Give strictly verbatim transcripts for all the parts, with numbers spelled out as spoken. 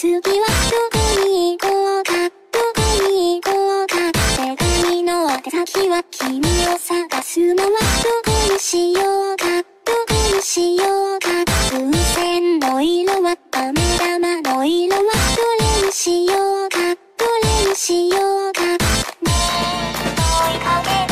次はどこに行こうか、どこに行こうか。世界の宛先は君を探すのはどこにしようか、どこにしようか。風船の色は飴玉の色はどれにしようか、どれにしようか。ねえ、追いかけない。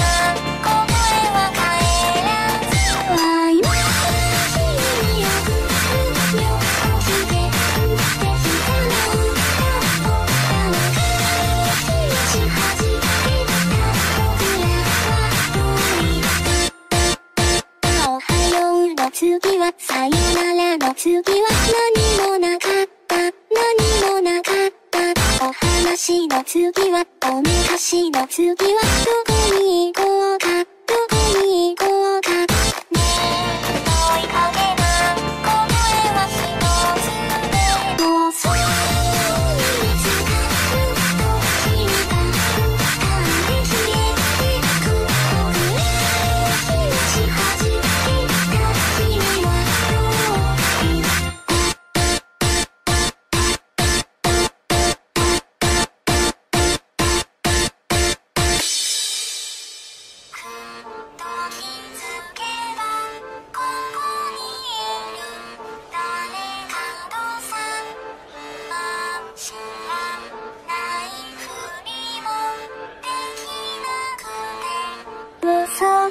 次はさよならの次は何もなかった、何もなかった。お話の次はおめかしの次はどこに行こうか、どこに行こうか。ねえ、追いかけな、これはひとつでもそう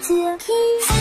Thank you.